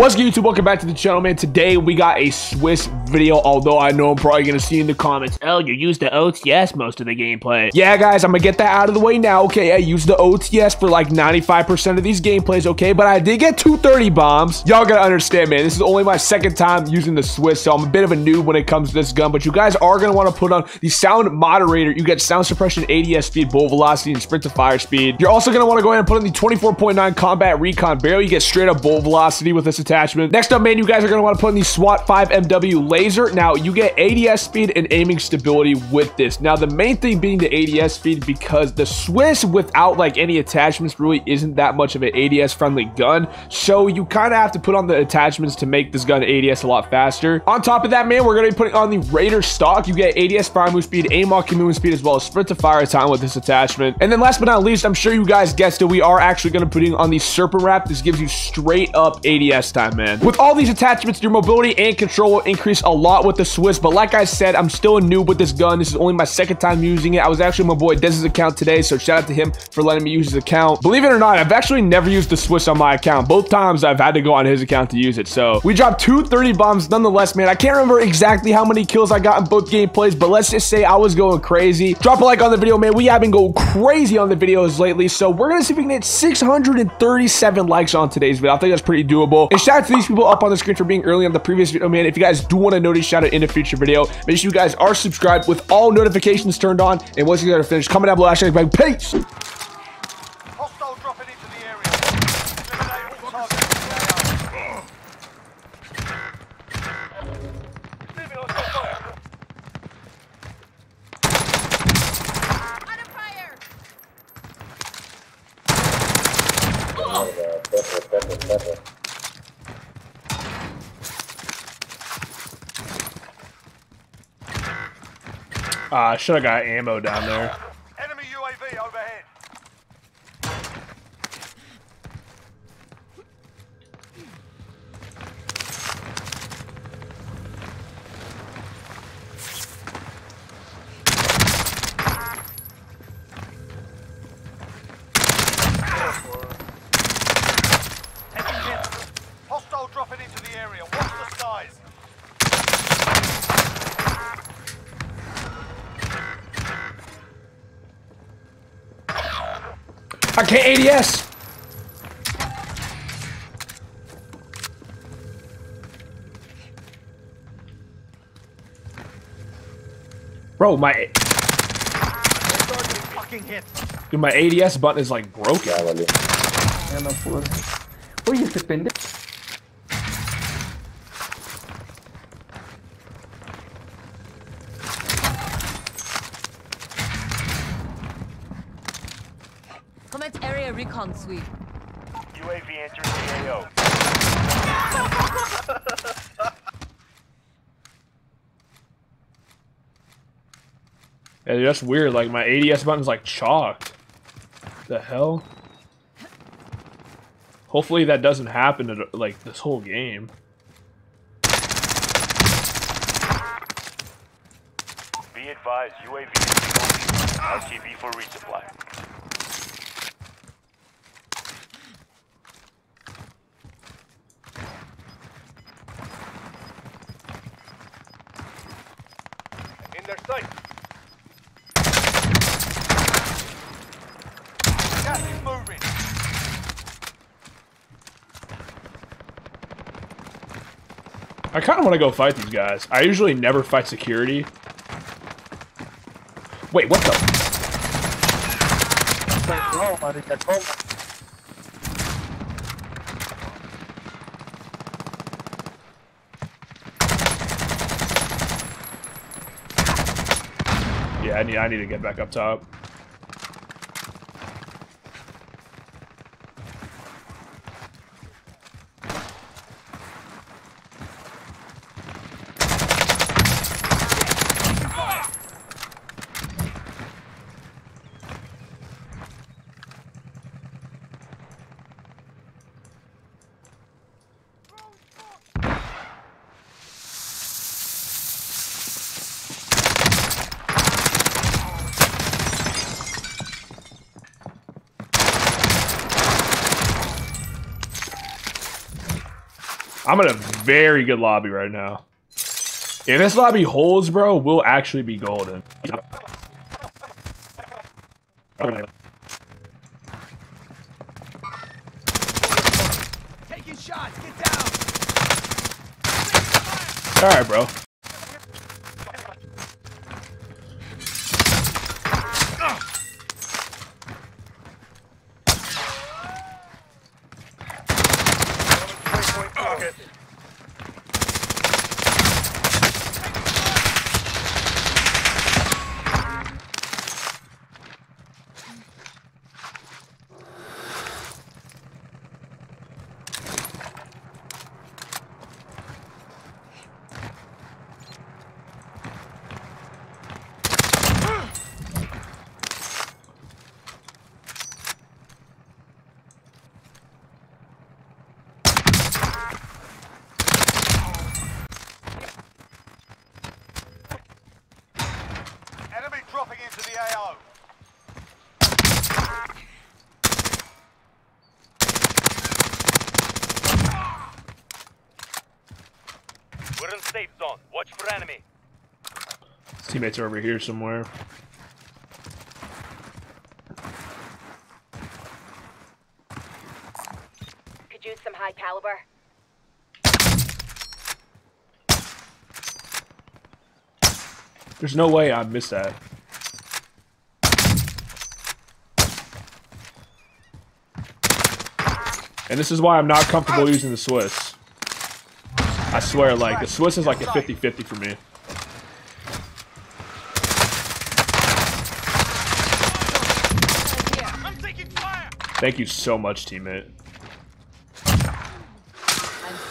What's good, YouTube? Welcome back to the channel, man. Today we got a Swiss video, although I know I'm probably gonna see in the comments, oh, you used the OTS most of the gameplay. Yeah, guys, I'm gonna get that out of the way now. Okay, I used the OTS for like 95% of these gameplays, okay, but I did get 230 bombs. Y'all gotta understand, man, this is only my second time using the Swiss, so I'm a bit of a noob when it comes to this gun, but you guys are gonna wanna put on the sound moderator. You get sound suppression, ADS speed, bolt velocity, and sprint to fire speed. You're also gonna wanna go ahead and put on the 24.9 combat recon barrel. You get straight up bolt velocity with this attachment. Next up, man, you guys are going to want to put in the SWAT 5 MW laser. Now you get ADS speed and aiming stability with this. Now the main thing being the ADS speed, because the Swiss without like any attachments really isn't that much of an ADS friendly gun, so you kind of have to put on the attachments to make this gun ADS a lot faster. On top of that, man, we're going to be putting on the Raider stock. You get ADS fire move speed, aim walking movement speed, as well as sprint to fire time with this attachment. And then last but not least, I'm sure you guys guessed it, we are actually going to put on the serpent wrap. This gives you straight up ADS time, man. With all these attachments, your mobility and control will increase a lot with the Swiss, but like I said, I'm still a noob with this gun. This is only my second time using it. I was actually my boy Dez's account today, so shout out to him for letting me use his account. Believe it or not, I've actually never used the Swiss on my account. Both times I've had to go on his account to use it, so we dropped 230 bombs nonetheless, man. I can't remember exactly how many kills I got in both gameplays, but let's just say I was going crazy. Drop a like on the video, man. We have been going crazy on the videos lately, so we're gonna see if we can hit 637 likes on today's video. I think that's pretty doable. And shout out to these people up on the screen for being early on the previous video, man. If you guys do want to notice shout out in a future video, make sure you guys are subscribed with all notifications turned on. And once you guys are finished, comment down below. Hashtag peace. Hostile dropping into the area. Eliminate all targets. On fire. I should have got ammo down there. Enemy UAV overhead. Hostile dropping into the area. Watch the skies. I can't ADS. Bro, my dude, my ADS button is like broken. Where you spend it? Area recon sweep. UAV enters the AO. Yeah, dude, that's weird. Like my ADS button's like chalked. The hell? Hopefully that doesn't happen to like this whole game. Be advised, UAV is RTB for resupply. Their sight. Gas is moving. I kind of want to go fight these guys. I usually never fight security. Wait, what the? Ah! Yeah, I need to get back up top. I'm in a very good lobby right now. If this lobby holds, bro, we'll actually be golden. Taking shots, get down. All right, bro. We're in safe zone. Watch for enemy. Teammates are over here somewhere. Could use some high caliber. There's no way I missed that. And this is why I'm not comfortable using the Swiss. I swear, like, the Swiss is like a 50-50 for me. I'm taking fire. Thank you so much, teammate. I'm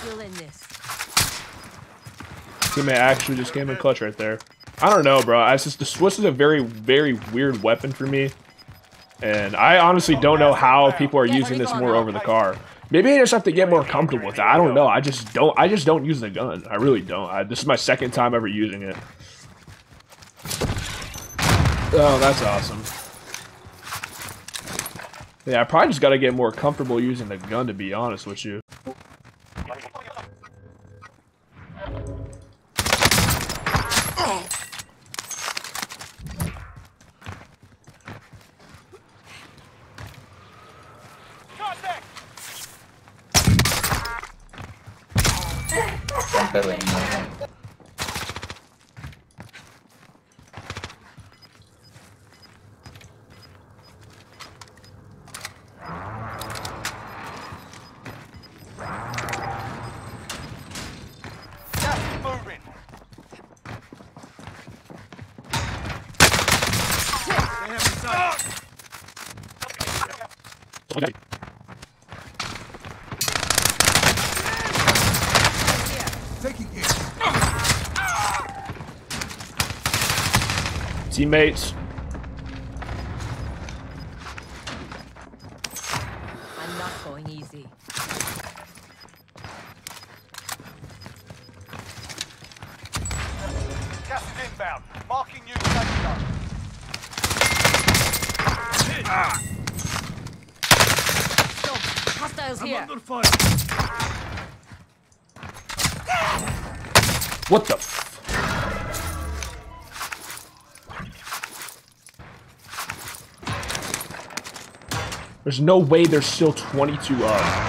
still in this. Teammate actually just came in clutch right there. I don't know, bro. It's just the Swiss is a very weird weapon for me. And I honestly don't know how people are using this more over the car. Maybe I just have to get more comfortable with it. I don't know. I just don't use the gun. I really don't. This is my second time ever using it. Oh, that's awesome. Yeah, I probably just got to get more comfortable using the gun, to be honest with you. Okay. Teammates. I'm not going easy. Gas is inbound. Marking you. Hostiles here. What the f? There's no way there's still 22 of.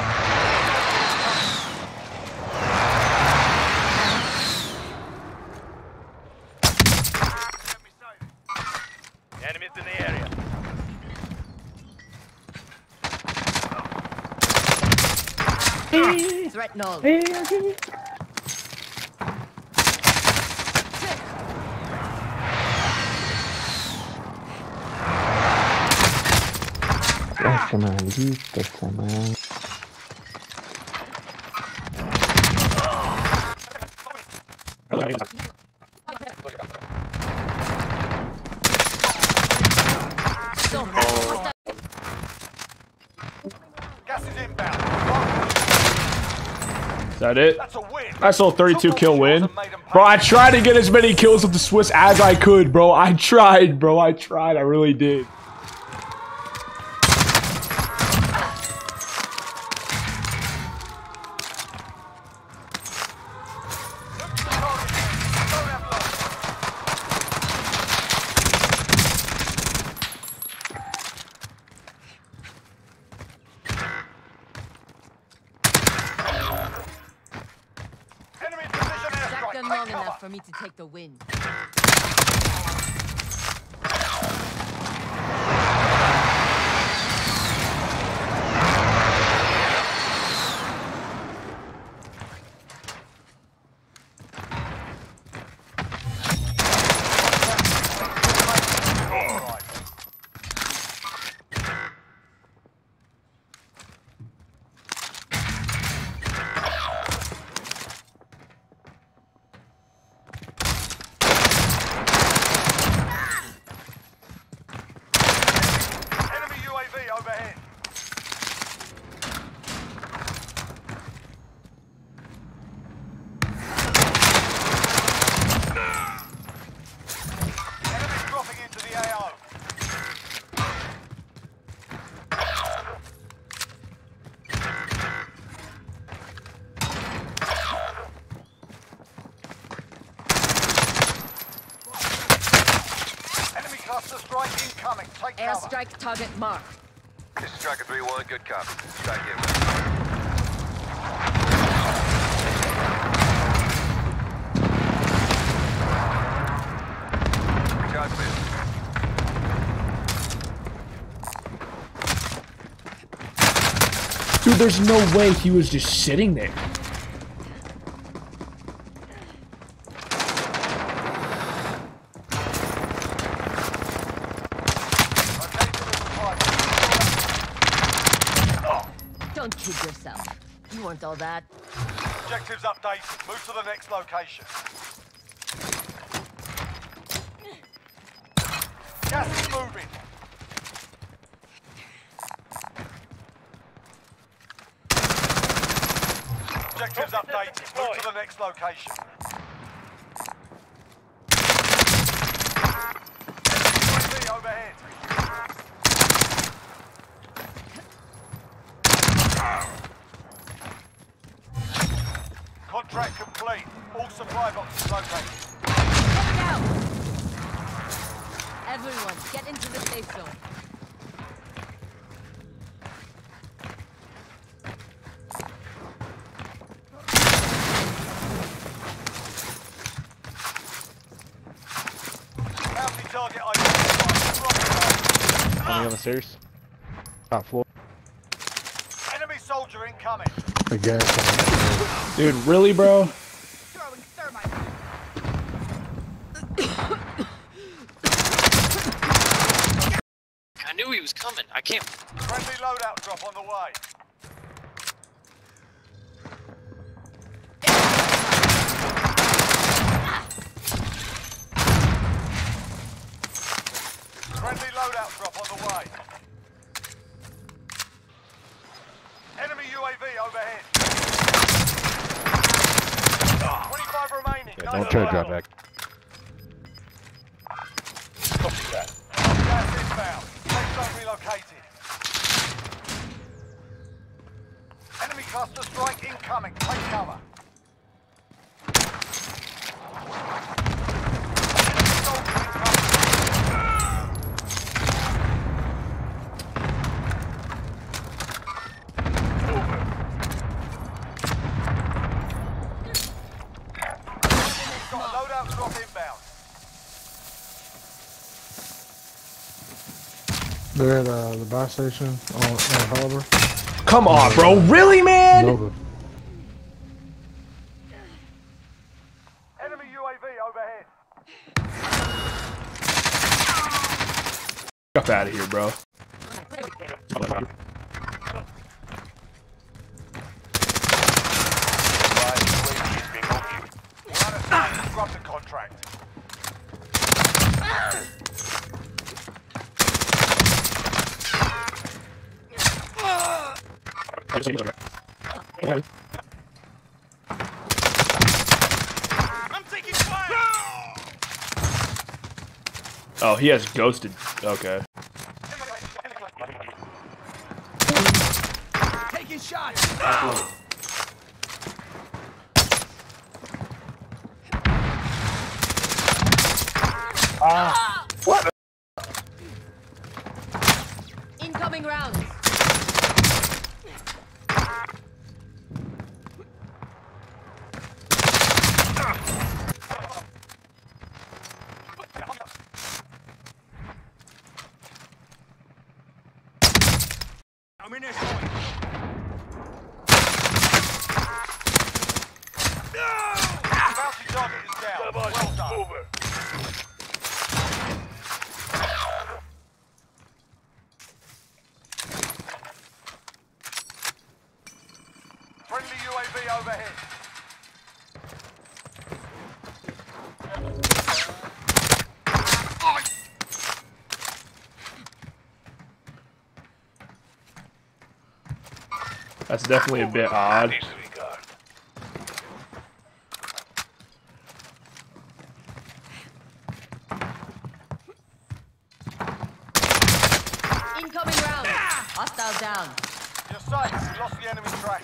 Enemies in the area. Threat null. Maldita esta madre. Is that it? Nice little 32 kill win. Bro, I tried to get as many kills with the Swiss as I could, bro. I tried. I really did. enough for me to take the win. Airstrike target marked. This is Striker 3-1, good copy. Strike in. Shot missed. Dude, there's no way he was just sitting there. Don't kid yourself. You weren't all that. Objectives updated. Move to the next location. Gas is moving. Objectives updated. Move to the next location. UAV overhead. Contract complete. All supply boxes located. Get out! Everyone, get into the safe zone. Bounty target identified. Coming on the stairs. Top floor. Enemy soldier incoming. I guess. Dude, really, bro? Throwing thermite. I knew he was coming. I can't. Friendly loadout drop on the way. Friendly loadout drop on the way. UAV overhead. 25 remaining. Yeah, don't try to drive back. Copy that. Gas inbound. Safe zone relocated. Enemy cluster strike incoming. Take cover. They're at the buy station on Halber. Come on, bro. Really, man? Nova. Enemy UAV overhead. Get out of here, bro. Disrupt the contract. I'm taking fire. Oh, he has ghosted. Okay. Taking shots. Oh. Ah. What? Incoming rounds. I'm in there. Bounty target is down. Well done. Over. Friendly UAV overhead. That's definitely a bit odd. Incoming round. Hostile down. Your sights, you lost the enemy track.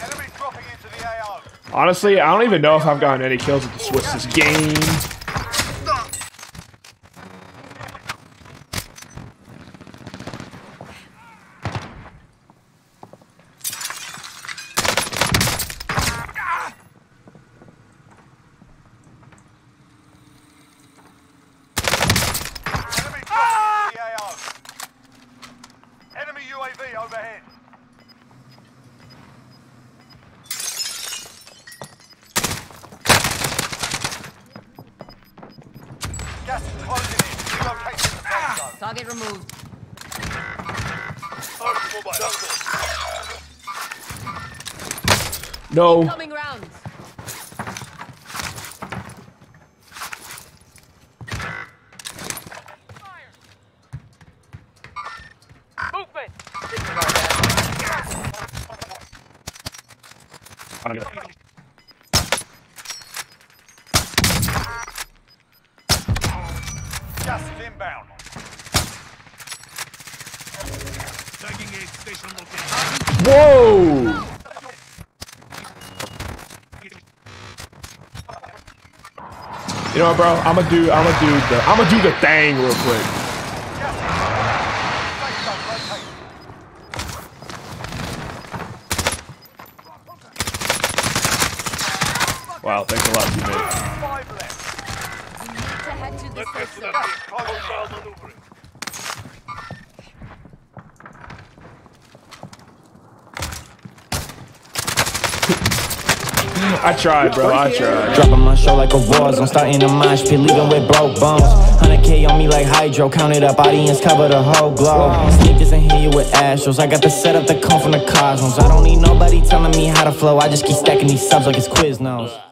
Enemy dropping into the AO. Honestly, I don't even know if I've gotten any kills with the Swiss this game. Overhead. Gas is closing in. Relocation the safe zone. Target removed. No. Incoming rounds. I'm gonna... Gas is inbound. Taking a station location. Whoa! You know what, bro? I'ma do the thing real quick. Wow, thanks a lot, teammate. 5 left. You need to head to the safe zone. I tried, bro. I tried. Dropping my show like a Warzone. I'm starting to mosh pit, leaving with broke bones. 100K on me like hydro. Counted up audience, cover the whole globe. Sneakers in here with Astros. I got the setup that come from the Cosmos. I don't need nobody telling me how to flow. I just keep stacking these subs like it's Quiznos.